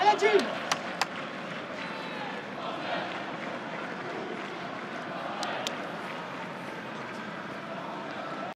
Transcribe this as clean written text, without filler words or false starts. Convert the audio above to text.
Allez, Gilles.